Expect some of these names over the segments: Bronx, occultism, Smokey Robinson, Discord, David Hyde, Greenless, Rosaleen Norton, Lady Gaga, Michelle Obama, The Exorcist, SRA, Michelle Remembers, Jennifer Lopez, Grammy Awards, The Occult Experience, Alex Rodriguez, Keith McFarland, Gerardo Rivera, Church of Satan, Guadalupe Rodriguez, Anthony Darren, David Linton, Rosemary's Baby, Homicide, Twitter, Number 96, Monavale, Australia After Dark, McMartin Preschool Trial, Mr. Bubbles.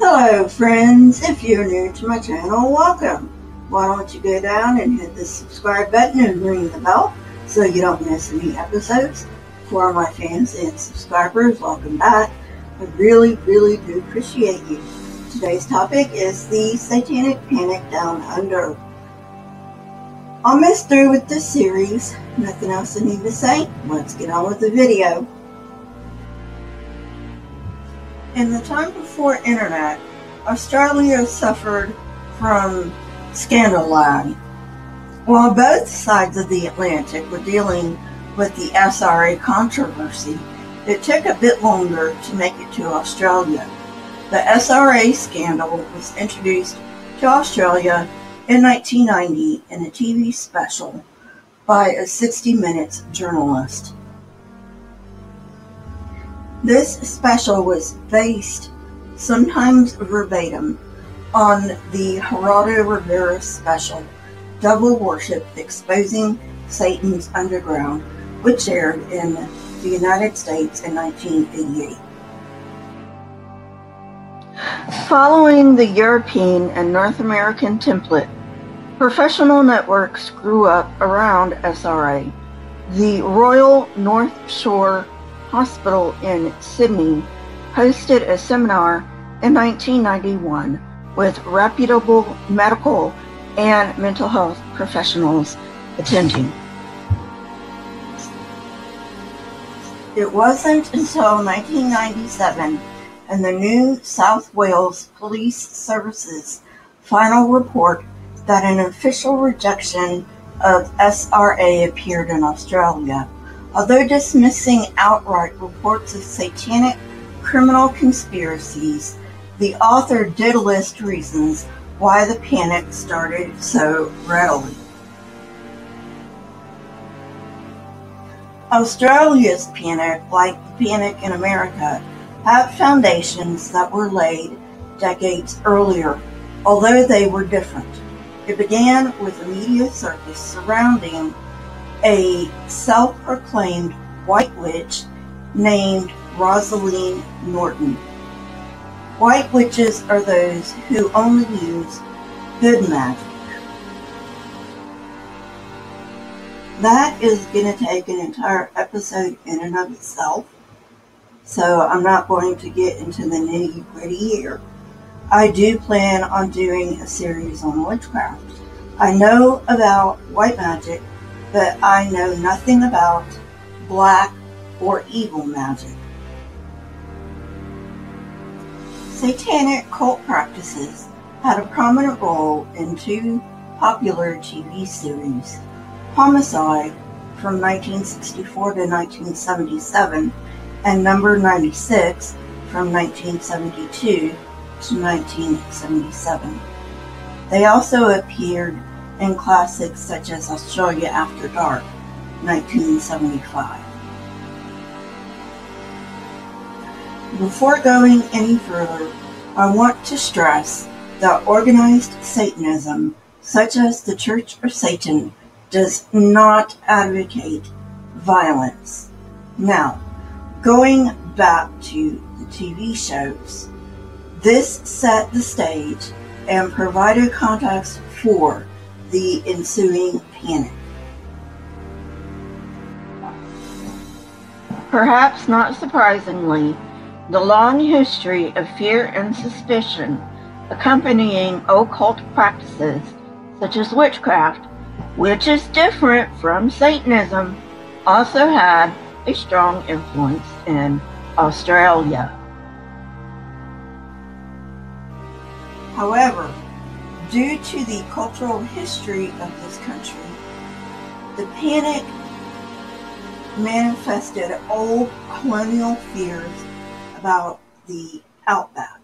Hello friends, if you're new to my channel, welcome. Why don't you go down and hit the subscribe button and ring the bell so you don't miss any episodes. For my fans and subscribers, welcome back. I really do appreciate you. Today's topic is the Satanic Panic Down Under. Almost through with this series. Nothing else I need to say. Let's get on with the video. In the time before internet, Australia suffered from scandal line. While both sides of the Atlantic were dealing with the SRA controversy, it took a bit longer to make it to Australia. The SRA scandal was introduced to Australia in 1990 in a TV special by a 60 Minutes journalist. This special was based, sometimes verbatim, on the Gerardo Rivera special, Double Worship, Exposing Satan's Underground, which aired in the United States in 1988. Following the European and North American template, professional networks grew up around SRA. The Royal North Shore Hospital in Sydney hosted a seminar in 1991 with reputable medical and mental health professionals attending. It wasn't until 1997 and the New South Wales Police Service's final report that an official rejection of SRA appeared in Australia. Although dismissing outright reports of satanic criminal conspiracies, the author did list reasons why the panic started so readily. Australia's panic, like the panic in America, had foundations that were laid decades earlier, although they were different. It began with a media circus surrounding a self-proclaimed white witch named Rosaleen Norton. White witches are those who only use good magic. That is going to take an entire episode in and of itself, so I'm not going to get into the nitty-gritty here. I do plan on doing a series on witchcraft. I know about white magic, but I know nothing about black or evil magic. Satanic cult practices had a prominent role in two popular TV series, Homicide from 1964 to 1977 and Number 96 from 1972 to 1977. They also appeared and classics such as Australia After Dark, 1975. Before going any further, I want to stress that organized Satanism, such as the Church of Satan, does not advocate violence. Now, going back to the TV shows, this set the stage and provided context for the ensuing panic. Perhaps not surprisingly, the long history of fear and suspicion accompanying occult practices such as witchcraft, which is different from Satanism, also had a strong influence in Australia. However, due to the cultural history of this country, the panic manifested old colonial fears about the outback.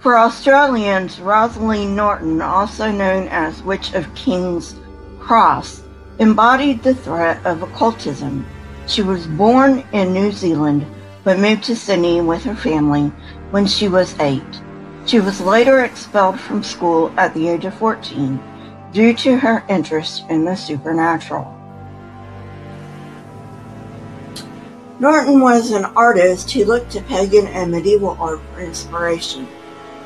For Australians, Rosaleen Norton, also known as Witch of King's Cross, embodied the threat of occultism. She was born in New Zealand, but moved to Sydney with her family when she was 8. She was later expelled from school at the age of 14 due to her interest in the supernatural. Norton was an artist who looked to pagan and medieval art for inspiration.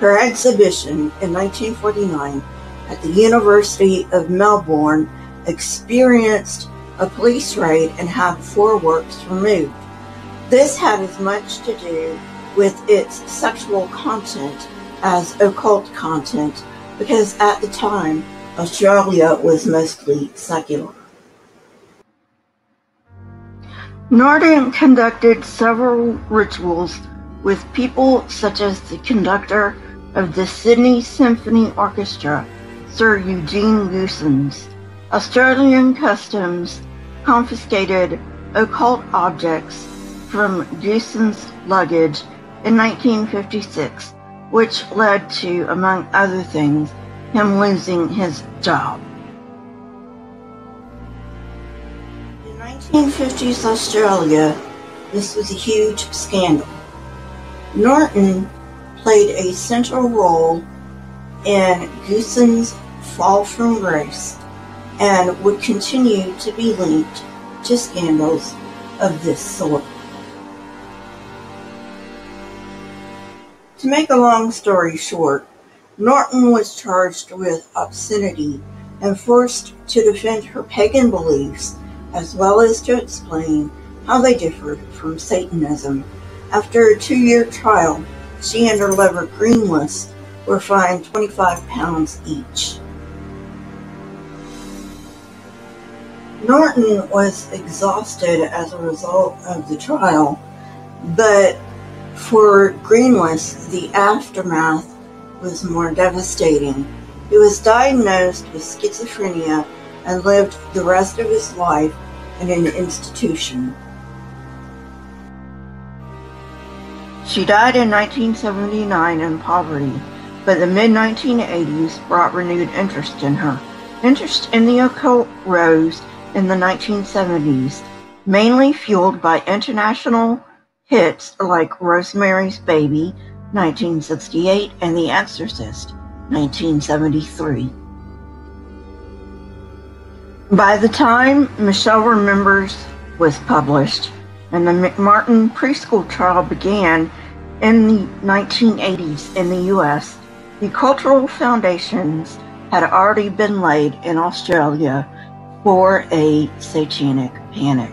Her exhibition in 1949 at the University of Melbourne experienced a police raid and had four works removed. This had as much to do with its sexual content as occult content, because at the time, Australia was mostly secular. Norton conducted several rituals with people such as the conductor of the Sydney Symphony Orchestra, Sir Eugene Goossens. Australian customs confiscated occult objects from Goossens' luggage in 1956, which led to, among other things, him losing his job. In 1950s Australia, this was a huge scandal. Norton played a central role in Goossens' fall from grace and would continue to be linked to scandals of this sort. To make a long story short, Norton was charged with obscenity and forced to defend her pagan beliefs as well as to explain how they differed from Satanism. After a 2-year trial, she and her lover Greenless were fined £25 each. Norton was exhausted as a result of the trial, but for Greenless, the aftermath was more devastating. He was diagnosed with schizophrenia and lived the rest of his life in an institution. She died in 1979 in poverty, but the mid-1980s brought renewed interest in her. Interest in the occult rose in the 1970s, mainly fueled by international hits like Rosemary's Baby, 1968, and The Exorcist, 1973. By the time Michelle Remembers was published and the McMartin Preschool Trial began in the 1980s in the U.S., the cultural foundations had already been laid in Australia for a satanic panic.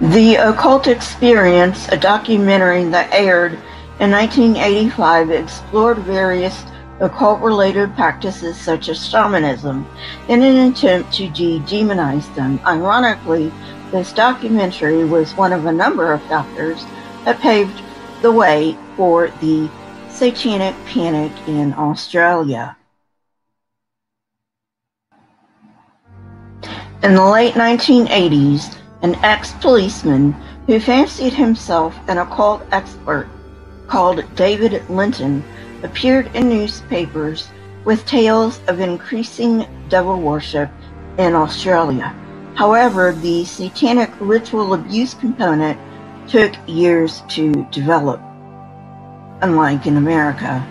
The Occult Experience, a documentary that aired in 1985, explored various occult-related practices such as shamanism in an attempt to de-demonize them. Ironically, this documentary was one of a number of factors that paved the way for the Satanic Panic in Australia. In the late 1980s, an ex-policeman who fancied himself an occult expert called David Linton appeared in newspapers with tales of increasing devil worship in Australia. However, the satanic ritual abuse component took years to develop, unlike in America.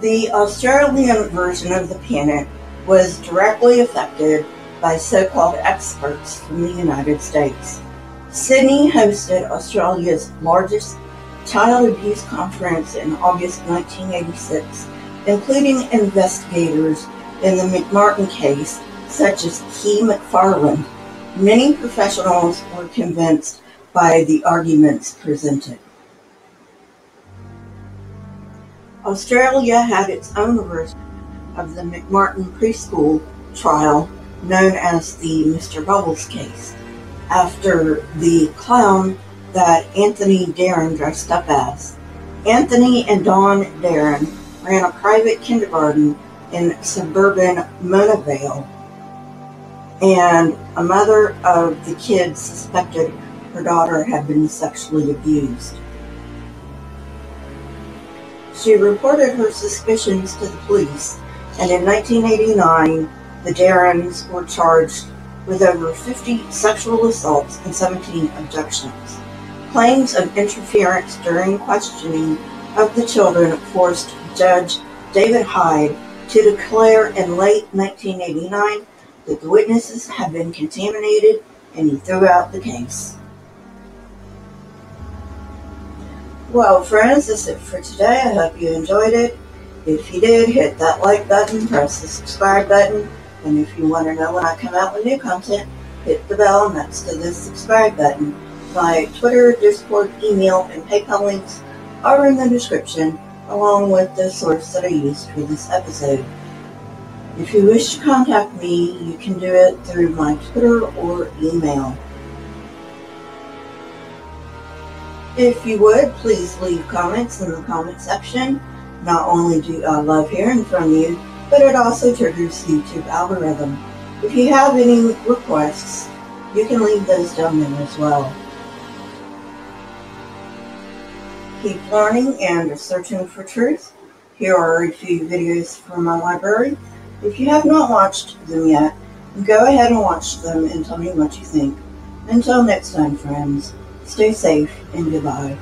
The Australian version of the panic was directly affected by so-called experts from the United States. Sydney hosted Australia's largest child abuse conference in August 1986, including investigators in the McMartin case, such as Keith McFarland. Many professionals were convinced by the arguments presented. Australia had its own version of the McMartin Preschool Trial, known as the Mr. Bubbles case, after the clown that Anthony Darren dressed up as. Anthony and Dawn Darren ran a private kindergarten in suburban Monavale, and a mother of the kids suspected her daughter had been sexually abused. She reported her suspicions to the police, and in 1989, the Darrens were charged with over 50 sexual assaults and 17 abductions. Claims of interference during questioning of the children forced Judge David Hyde to declare in late 1989 that the witnesses had been contaminated, and he threw out the case. Well, friends, that's it for today. I hope you enjoyed it. If you did, hit that like button, press the subscribe button, and if you want to know when I come out with new content, hit the bell next to the subscribe button. My Twitter, Discord, email, and PayPal links are in the description, along with the source that I used for this episode. If you wish to contact me, you can do it through my Twitter or email. If you would, please leave comments in the comment section. Not only do I love hearing from you, but it also triggers the YouTube algorithm. If you have any requests, you can leave those down there as well. Keep learning and searching for truth. Here are a few videos from my library. If you have not watched them yet, go ahead and watch them and tell me what you think. Until next time, friends, stay safe and goodbye.